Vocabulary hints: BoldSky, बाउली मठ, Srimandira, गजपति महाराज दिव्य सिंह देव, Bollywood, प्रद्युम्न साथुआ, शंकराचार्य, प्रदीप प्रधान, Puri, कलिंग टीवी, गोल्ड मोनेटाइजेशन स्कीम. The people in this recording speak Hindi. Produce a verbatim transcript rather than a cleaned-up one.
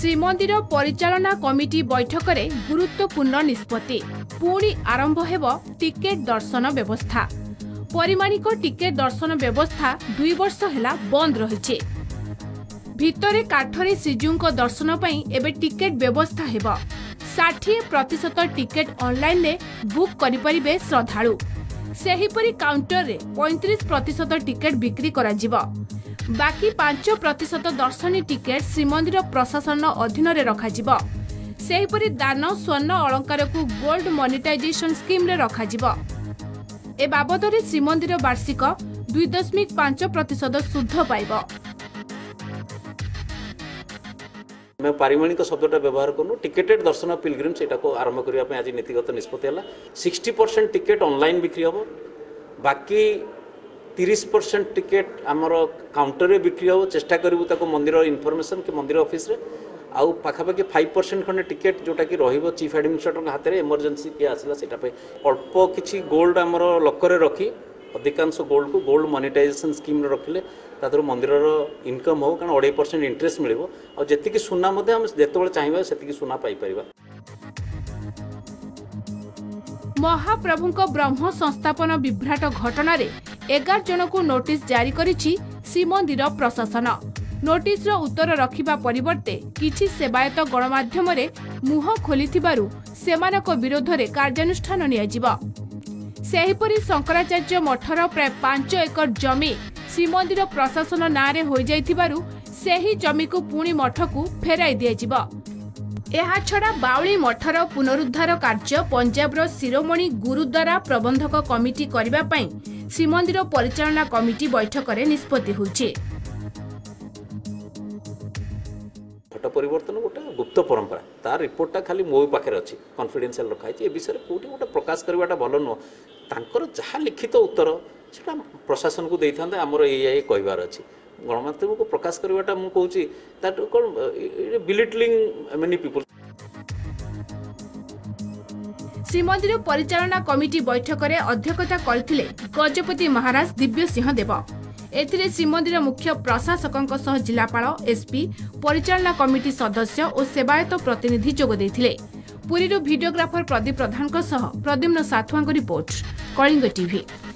श्रीमंदिर परिचालना कमिटी बैठक में गुरुत्वपूर्ण निष्पत्ति पुणी आरंभ हेबो टिकेट दर्शन व्यवस्था। परिमाणिक टिकेट दर्शन व्यवस्था दुई वर्ष हेला बंद रही। भितरे काठरे श्रीजू दर्शन पई एबे टिकेट व्यवस्था हेबो। षाठिए प्रतिशत टिकेट ऑनलाइन रे बुक करि परिबे श्रद्धालु। सेहीपरि काउंटर रे पैंतीस प्रतिशत टिकेट बिक्री करा जिवो। बाकी पांच प्रतिशत दर्शनी टिकेट श्रीमंदिर प्रशासन अधीन रे रखा जिवो। सेहीपरि दान स्वर्ण अलंकार को गोल्ड मोनेटाइजेशन स्कीम रे रखा जिवो। ए बाबद रे श्रीमंदिर वार्षिक दुई दशमिक पांच प्रतिशत सुध पाइबो। मैं पारिमाणिक शब्दा व्यवहार करूँ टिकेटेड दर्शन पिलग्रिम्स को आरंभ करने आज नीतिगत निष्पत्ति है। सिक्सटी परसेंट टिकेट ऑनलाइन बिक्री हम, बाकी तीस परसेंट टिकेट आमर काउंटर बिक्री हम। चेष्टा करूँ मंदिर इनफर्मेशन कि मंदिर ऑफिस रे आउ पाखापाखि फाइव परसेंट खंडे टिकेट जोटा कि रहिबो चीफ एडमिनिस्ट्रेटर हाथ में इमरजेन्सी किए आसला सेटा पे अल्प किछि गोल्ड आमर लकर रखी अधिकांश गोल्ड को गोल्ड मोनेटाइजेशन स्कीम रखिले तादर मंदिर इनकम हो कारण अढ़ाई परसेंट इंटरेस्ट मिले और जी सुना हम जिते चाहिए से सुना पाइपर। महाप्रभु ब्रह्म संस्थापन विभ्राट घटना रे एगार जन को नोटिस जारी करिछि श्रीमंदिर प्रशासन। नोटिस रो उत्तर रखिबा परिवर्ते किछि सेवायत गणमाध्यम रे मुह खोलिथिबारु सेमानक विरोध रे कार्यानुष्ठान नियाजिबा। सेहीपरि शंकराचार्य मठर प्राय पांच एकर जमी श्रीमंदिर प्रशासन नारे हो जाइथिबारु सेही जमी को पुणी मठ को फेराई दियाजिब। एहा छड़ा बाउली मठर पुनरुद्धार कार्य पंजाबर शिरोमणि गुरुद्वारा प्रबंधक कमिटी करिबा पई श्रीमंदिर परिचालना कमिटी बैठक रे निष्पत्ति होइछि। परिवर्तन गोटे गुप्त परंपरा तार रिपोर्टा खाली मो पाखे अच्छी कन्फिडेन्शियल रखाई विषय में कौटी गोटे प्रकाश करवाटा भल नुह। जहाँ लिखित उत्तर से प्रशासन को दे था आमर ये कहबार अच्छी गणमाध्यम को प्रकाश करवाटा मुझे कहूँ तार कौन बिलिटलिंग मेनी पीपल। श्रीमंदिर परिचालना कमिटी बैठक में अध्यक्षता करथिले गजपति महाराज दिव्य सिंह देव। एथिरे श्रीमंदिर मुख्य प्रशासकों सह जिलापाल एसपी परिचालना कमिटी सदस्य और सेवायत प्रतिनिधि जोग देथिले। पुरीरु वीडियोग्राफर प्रदीप प्रधान सह प्रद्युम्न साथुआ रिपोर्ट कलिंग टीवी।